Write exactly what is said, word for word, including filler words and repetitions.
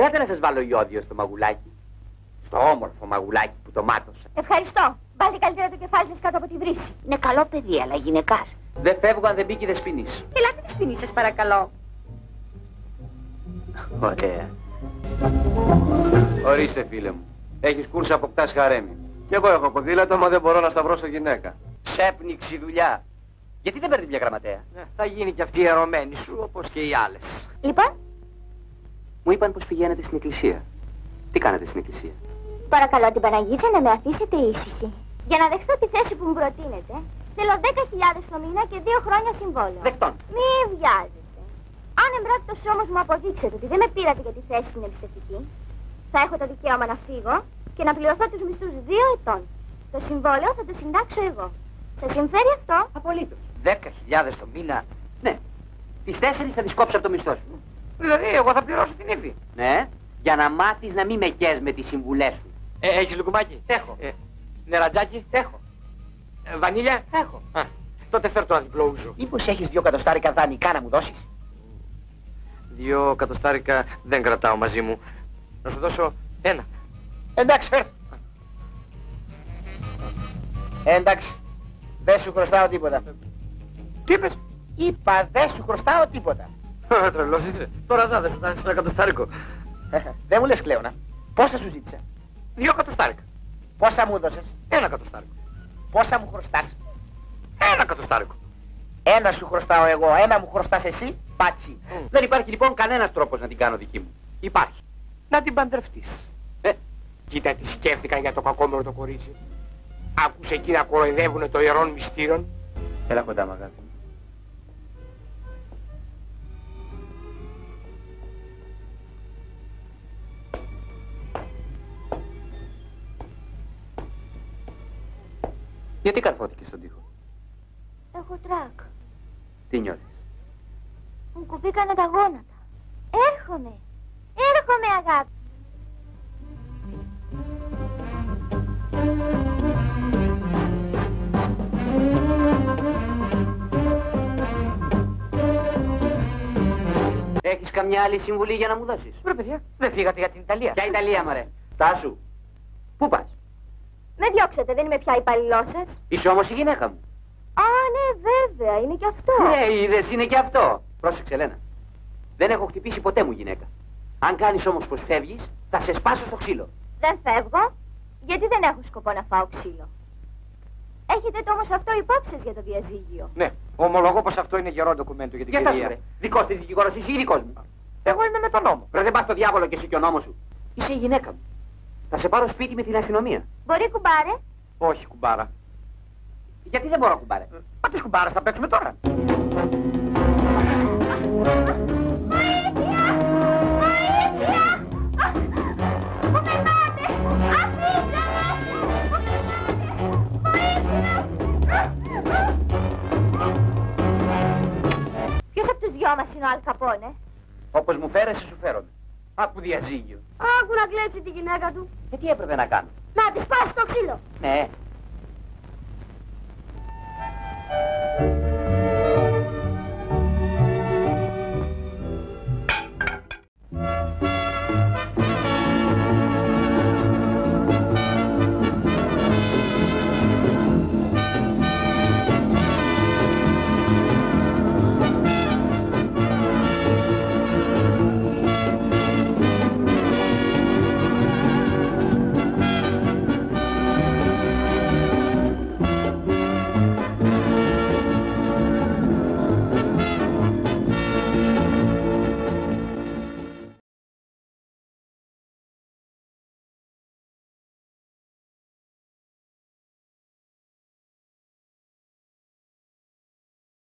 Θέλατε να σας βάλω ιόδιο στο μαγουλάκι? Στο όμορφο μαγουλάκι που το μάτωσα. Ευχαριστώ. Βάλτε καλύτερα το κεφάλι σας κάτω από τη βρύση. Είναι καλό παιδί, αλλά γυναικάς. Δεν φεύγω αν δεν μπήκε η δεσποινή. Ελάτε δεσποινή σας παρακαλώ. Ωραία. Ορίστε φίλε μου. Έχεις κούρσα, αποκτάς χαρέμι. Κι εγώ έχω ποδήλατο, μα δεν μπορώ να σταυρώσω γυναίκα. Ξέπνιξη δουλειά. Γιατί δεν παίρνει μια γραμματέα? Ε, θα γίνει κι αυτή η ερωμένη σου, όπως και οι άλλες. Λοιπόν. Μου είπαν πως πηγαίνετε στην εκκλησία. Τι κάνετε στην εκκλησία? Παρακαλώ την Παναγίτσα να με αφήσετε ήσυχη. Για να δεχθώ τη θέση που μου προτείνετε, θέλω δέκα χιλιάδες το μήνα και δύο χρόνια συμβόλαιο. Δεκτών. Μη βιάζεστε. Αν εμπράκτος όμως μου αποδείξετε ότι δεν με πήρατε για τη θέση στην εμπιστευτική, θα έχω το δικαίωμα να φύγω και να πληρωθώ τους μισθούς δύο ετών. Το συμβόλαιο θα το συντάξω εγώ. Σας συμφέρει αυτό? Απολύτως. δέκα χιλιάδες το μήνα. Ναι. Τις τέσσερις θα τις κόψω από το μισθό σου. Δηλαδή, εγώ θα πληρώσω την ύφη. Ναι. Για να μάθεις να μην με καις με τις συμβουλές σου. Ε, έχεις λουκουμάκι? Έχω. Ε, νερατζάκι? Έχω. Ε, βανίλια? Έχω. Α, τότε φέρ' το ένα διπλό ούζο. Μήπως έχεις δύο εκατοστάρικα δανεικά να μου δώσεις? Δύο εκατοστάρικα δεν κρατάω μαζί μου. Να σου δώσω ένα. Εντάξει, φέρ'. Εντάξει. Δεν σου χρωστάω τίποτα. Τι είπες? Είπα δεν σου χρωστάω τίποτα. Τρελός είσαι. Τώρα δα, δεν σου δάνεις ένα εκατοστάρικο. Δεν μου λες κλαίωνα. Πόσα σου ζήτησα? Δύο εκατοστάρικα. Πόσα μου δώσες? Ένα εκατοστάρικο. Πόσα μου χρωστάς? Ένα εκατοστάρικο. Ένα σου χρωστάω εγώ, ένα μου χρωστάς εσύ, πάτσι. Mm. Δεν υπάρχει λοιπόν κανένας τρόπος να την κάνω δική μου. Υπάρχει. Να την παντρευτείς. Ε. Κοίτα τι σκέφτηκαν για το κακόμερο το κορίτσι. Άκουσε εκεί να κοροϊδεύουνε το ιερών μυστήρων. Έλα κοντά μ' αγάπη. Γιατί καρφώθηκες στον τοίχο? Έχω τρακ. Τι νιώθεις? Μου κουμπήκανε τα γόνατα. Έρχομαι. Έρχομαι αγάπη. Έχεις καμιά άλλη συμβουλή για να μου δώσεις? Βρε παιδιά, δεν φύγατε για την Ιταλία? Ποια Ιταλία μωρέ? Τάσου, πού πας? Με διώξετε, δεν είμαι πια υπαλληλός σας. Είσαι όμως η γυναίκα μου. Α, ναι, βέβαια, είναι και αυτό. Ναι, είδες, είναι και αυτό. Πρόσεξε, Ελένα. Δεν έχω χτυπήσει ποτέ μου γυναίκα. Αν κάνεις όμως πως φεύγεις, θα σε σπάσω στο ξύλο. Δεν φεύγω, γιατί δεν έχω σκοπό να φάω ξύλο. Έχετε το όμως αυτό υπόψη για το διαζύγιο? Ναι, ομολογώ πως αυτό είναι γερό ντοκουμέντο για την για κυρία. Γιαστάσου, δικός της δικηγόρος είσαι ή δικός μου? Εγώ είμαι με τον νόμο. Ρε, δεν πας στο διάβολο και εσύ και ο νόμος σου. Είσαι η γυναίκα μου. Θα σε πάρω σπίτι με την αστυνομία. Μπορεί κουμπάρε? Όχι κουμπάρα. Γιατί δεν μπορώ κουμπάρε? Μα τις κουμπάρες θα παίξουμε τώρα. Βοήθεια! Βοήθεια! Μου πετάτε! Αφήστε με! Ποιος από τους δυο μας είναι ο Αλκαπόνε? Όπως μου φέρεσαι σου φέρονται. Άκου διαζύγιο. Άκου να κλέψει τη γυναίκα του. Και τι έπρεπε να κάνω? Να της πάσει το ξύλο. Ναι,